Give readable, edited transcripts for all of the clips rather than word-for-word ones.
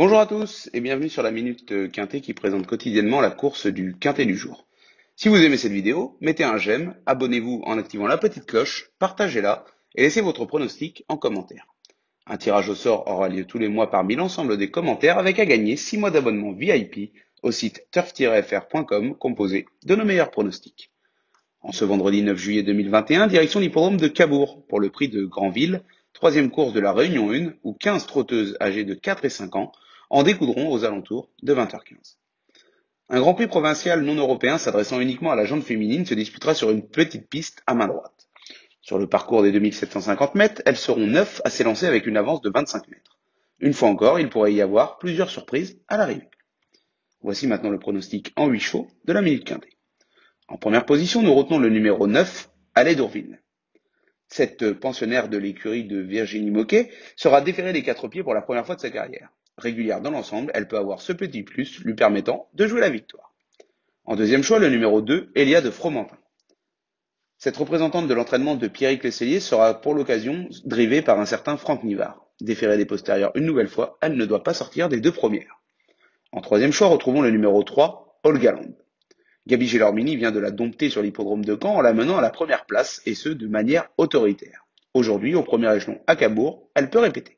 Bonjour à tous et bienvenue sur la Minute Quinté qui présente quotidiennement la course du Quinté du jour. Si vous aimez cette vidéo, mettez un j'aime, abonnez-vous en activant la petite cloche, partagez-la et laissez votre pronostic en commentaire. Un tirage au sort aura lieu tous les mois parmi l'ensemble des commentaires avec à gagner 6 mois d'abonnement VIP au site turf-fr.com composé de nos meilleurs pronostics. En ce vendredi 9 juillet 2021, direction l'hippodrome de Cabourg pour le prix de Granville, troisième course de la Réunion 1 où 15 trotteuses âgées de 4 et 5 ans en découdront aux alentours de 20h15. Un Grand Prix provincial non européen s'adressant uniquement à la jante féminine se disputera sur une petite piste à main droite. Sur le parcours des 2750 mètres, elles seront 9 à s'élancer avec une avance de 25 mètres. Une fois encore, il pourrait y avoir plusieurs surprises à l'arrivée. Voici maintenant le pronostic en 8 chauds de la Minute Quinté. En première position, nous retenons le numéro 9, Alès d'Orville. Cette pensionnaire de l'écurie de Virginie Moquet sera déférée des 4 pieds pour la première fois de sa carrière. Régulière dans l'ensemble, elle peut avoir ce petit plus lui permettant de jouer la victoire. En deuxième choix, le numéro 2, Elia de Fromentin. Cette représentante de l'entraînement de Pierrick Lesselier sera pour l'occasion drivée par un certain Franck Nivard. Déférée des postérieurs une nouvelle fois, elle ne doit pas sortir des 2 premières. En troisième choix, retrouvons le numéro 3, Olga Long. Gabi Gellormini vient de la dompter sur l'hippodrome de Caen en la menant à la première place, et ce, de manière autoritaire. Aujourd'hui, au premier échelon à Cabourg, elle peut répéter.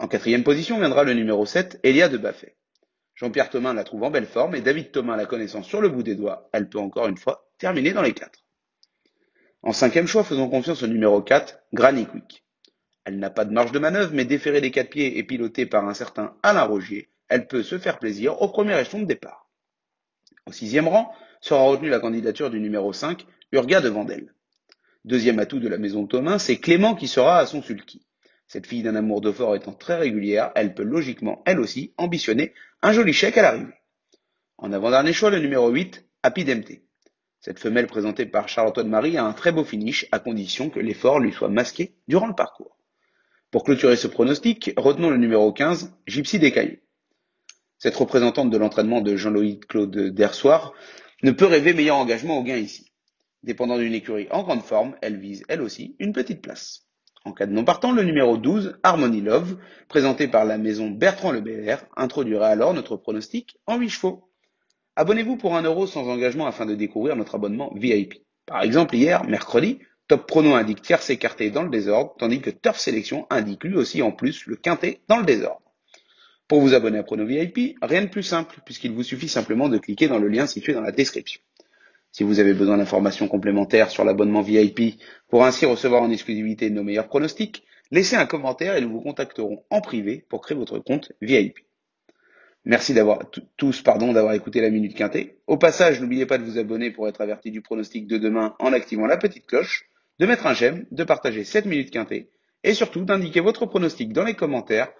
En quatrième position viendra le numéro 7, Elia de Baffet. Jean-Pierre Thomin la trouve en belle forme, et David Thomin la connaissant sur le bout des doigts, elle peut encore une fois terminer dans les 4. En cinquième choix, faisons confiance au numéro 4, Granny Quick. Elle n'a pas de marge de manœuvre, mais déférée des 4 pieds et pilotée par un certain Alain Rogier, elle peut se faire plaisir au premier échelon de départ. Au 6e rang sera retenue la candidature du numéro 5, Urga de Vendel. Deuxième atout de la maison Thomin, c'est Clément qui sera à son sulky. Cette fille d'un amour de fort étant très régulière, elle peut logiquement, elle aussi, ambitionner un joli chèque à l'arrivée. En avant-dernier choix, le numéro 8, Apidemté. Cette femelle présentée par Charles-Antoine Marie a un très beau finish, à condition que l'effort lui soit masqué durant le parcours. Pour clôturer ce pronostic, retenons le numéro 15, Gypsy des Caillés. Cette représentante de l'entraînement de Jean-Louis Claude Dersoir ne peut rêver meilleur engagement au gain ici. Dépendant d'une écurie en grande forme, elle vise elle aussi une petite place. En cas de non partant, le numéro 12, Harmony Love, présenté par la maison Bertrand Lebr, introduira alors notre pronostic en 8 chevaux. Abonnez-vous pour 1 € sans engagement afin de découvrir notre abonnement VIP. Par exemple, hier, mercredi, Top Prono indique tierce écartée dans le désordre, tandis que Turf Sélection indique lui aussi en plus le quinté dans le désordre. Pour vous abonner à Prono VIP, rien de plus simple, puisqu'il vous suffit simplement de cliquer dans le lien situé dans la description. Si vous avez besoin d'informations complémentaires sur l'abonnement VIP pour ainsi recevoir en exclusivité nos meilleurs pronostics, laissez un commentaire et nous vous contacterons en privé pour créer votre compte VIP. Merci d'avoir écouté la Minute Quinté. Au passage, n'oubliez pas de vous abonner pour être averti du pronostic de demain en activant la petite cloche, de mettre un j'aime, de partager cette Minute Quinté et surtout d'indiquer votre pronostic dans les commentaires